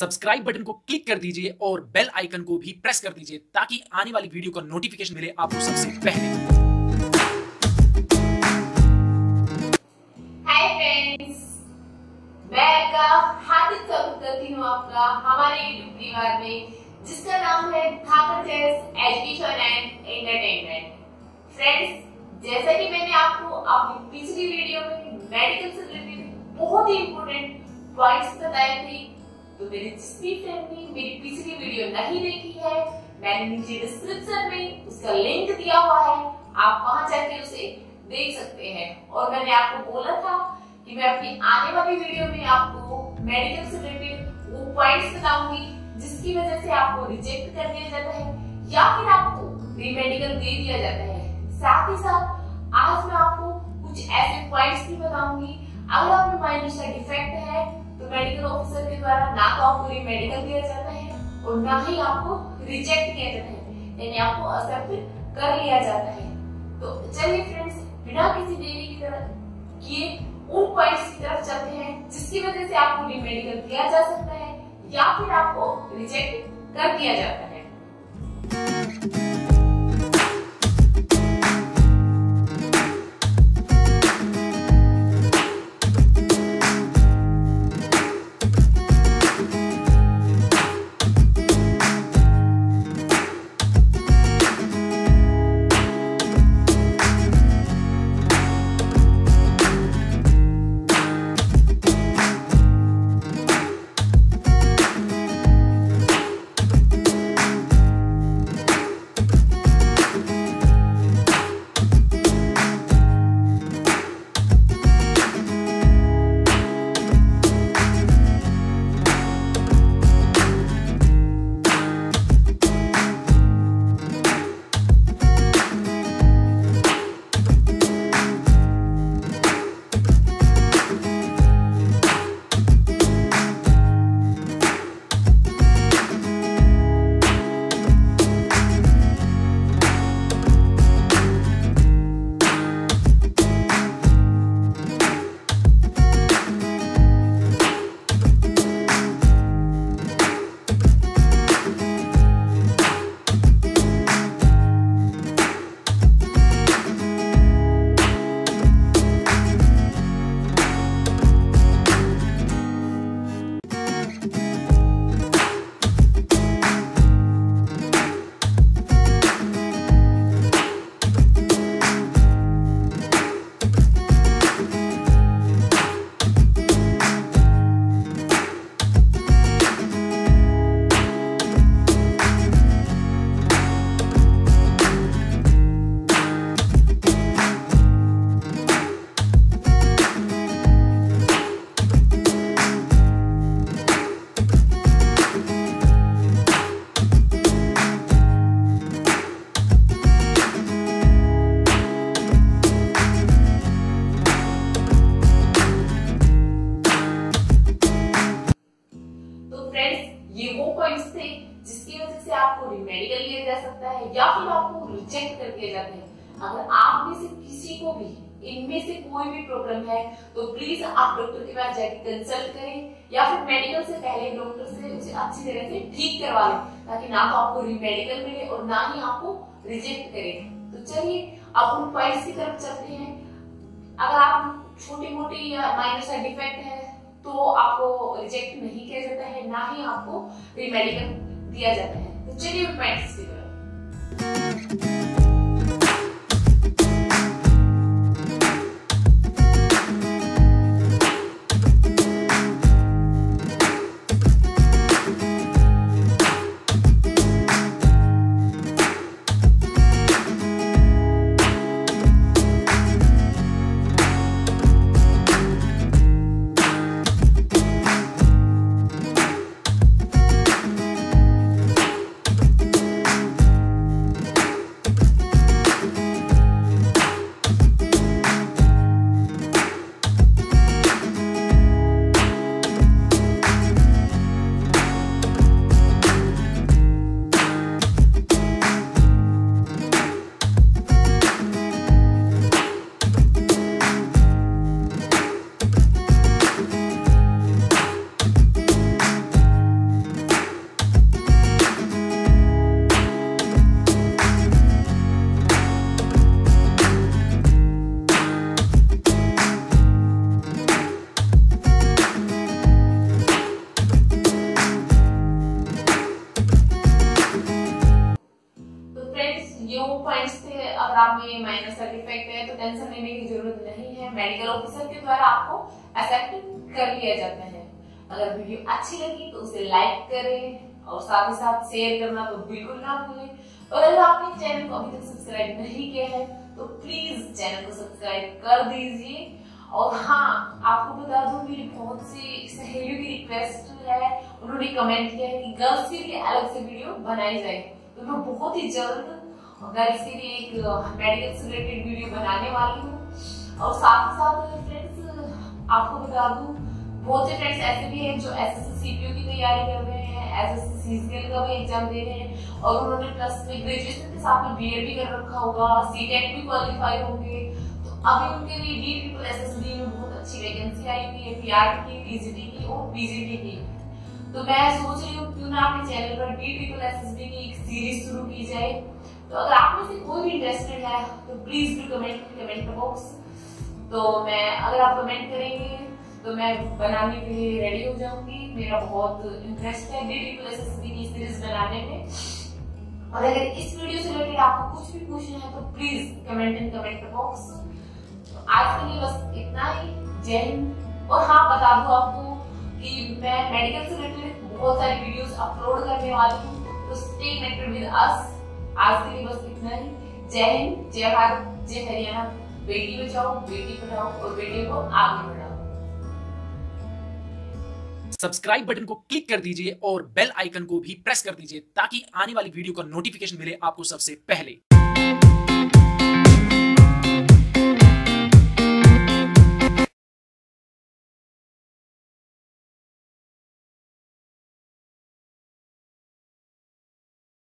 Subscribe button को click कर दीजिए और बेल आइकन को भी प्रेस कर दीजिए ताकि आने वाली वीडियो का नोटिफिकेशन मिले आपको सबसे पहले। हाय फ्रेंड्स, मैं का हार्दिक स्वागत करती हूं आपका हमारे YouTube परिवार में, जिसका नाम है Dhakad jazz education and entertainment. Friends, जैसा कि मैंने आपको अपनी पिछली वीडियो में मेडिकल से रिलेटेड बहुत ही इम्पोर्टेंट पॉइंट्स बताए थे, तो मेरी जिसकी फ्रेंड ने मेरी पिछली वीडियो नहीं देखी है, मैंने नीचे डिस्क्रिप्शन में उसका लिंक दिया हुआ है, आप वहां जाकर उसे देख सकते हैं। और मैंने आपको बोला था कि मैं अपनी आने वाली वीडियो में आपको मेडिकल से रिलेटेड वो पॉइंट्स बताऊंगी जिसकी वजह से आपको रिजेक्ट कर दिया जाता है या फिर आपको रीमेडिकल दे दिया जाता है। साथ ही साथ आज मैं आपको कुछ ऐसे पॉइंट्स भी बताऊंगी, अगर आपके माइंड में डिफेक्ट है तो मेडिकल ऑफिसर के द्वारा ना तो आपको रीमेडिकल दिया जाता है और ना ही आपको रिजेक्ट किया जाता है, यानी आपको एक्सेप्ट कर लिया जाता है। तो चलिए फ्रेंड्स, बिना किसी देरी की तरफ किए उन पॉइंट्स की तरफ चलते हैं जिसकी वजह से आपको रीमेडिकल दिया जा सकता है या फिर आपको रिजेक्ट कर दिया जाता है। अगर आप में से किसी को भी इनमें से कोई भी प्रॉब्लम है तो प्लीज आप डॉक्टर के पास जाकर कंसल्ट करें या फिर मेडिकल से पहले डॉक्टर से उसे अच्छी तरह से ठीक करवा लें, ताकि ना तो आपको रीमेडिकल मिले और ना ही आपको रिजेक्ट करें। तो चलिए अब उन पॉइंट्स की तरफ चलते हैं। अगर आप छोटे मोटे या माइनर डिफेक्ट है तो आपको रिजेक्ट नहीं किया जाता है, ना ही आपको रीमेडिकल दिया जाता है। तो चलिए उन पॉइंट्स की तरफ। आपको ये माइनर सर्टिफाइड है तो टेंशन लेने की जरूरत नहीं है। मेडिकल ऑफिसर के द्वारा आपको एक्सेप्ट कर लिया जाता है। अगर वीडियो अच्छी लगी तो उसे लाइक करें और साथ ही साथ शेयर करना तो बिल्कुल ना भूलें। और अगर आपने चैनल को अभी तक सब्सक्राइब नहीं किया है तो प्लीज चैनल को सब्सक्राइब कर दीजिए। और हाँ, आपको बता दूं मेरी बहुत सी सहेलियों की रिक्वेस्ट है, उन्होंने कमेंट किया है कि गर्ल्स के लिए अलग से वीडियो बनाई जाए, तो मैं बहुत ही जल्द गर्ल्स के लिए एक मेडिकल से रिलेटेड वीडियो बनाने वाली हूँ। और साथ ही साथ फ्रेंड्स आपको बता दूं बहुत से फ्रेंड्स ऐसे भी हैं जो एसएससी सीपीओ की तैयारी कर रहे हैं, एसएससी सीजीएल का भी एग्जाम दे रहे हैं और उन्होंने प्लस में ग्रेजुएशन के साथ में वीआरबी कर रखा होगा, सीटेक भी क्वालिफाई होंगे, तो अभी उनके लिए डीपीपीएल एसएसडी में बहुत अच्छी वैकेंसी आई हुई है, पीआर की, टीजीटी की और बीजीटी की। तो मैं सोच रही हूँ क्यों ना अपने चैनल पर डीपीपीएल एसएसडी की एक सीरीज शुरू की जाए। तो अगर आप में से कोई भी इंटरेस्टेड है तो प्लीज डू कमेंट बॉक्स। तो मैं अगर आप कमेंट करेंगे तो मैं बनाने के लिए रेडी हो जाऊंगी। मेरा बहुत इंटरेस्ट है डीपीपीएल एसएसडी की सीरीज बनाने में। और अगर इस वीडियो से रिलेटेड आपको कुछ भी पूछना है तो please comment in comment box. तो आज के लिए बस इतना ही, जय हिंद। और हाँ, बता दूं आपको कि मैं मेडिकल से रिलेटेड बहुत सारी वीडियोस अपलोड करने वाली हूँ, तो स्टे कनेक्टेड विद अस। आज के लिए बस इतना ही, जय हिंद, जय भारत, जय हरियाणा। बेटी बचाओ बेटी पढ़ाओ और बेटी को आगे बढ़ाओ। सब्सक्राइब बटन को क्लिक कर दीजिए और बेल आइकन को भी प्रेस कर दीजिए ताकि आने वाली वीडियो का नोटिफिकेशन मिले आपको सबसे पहले।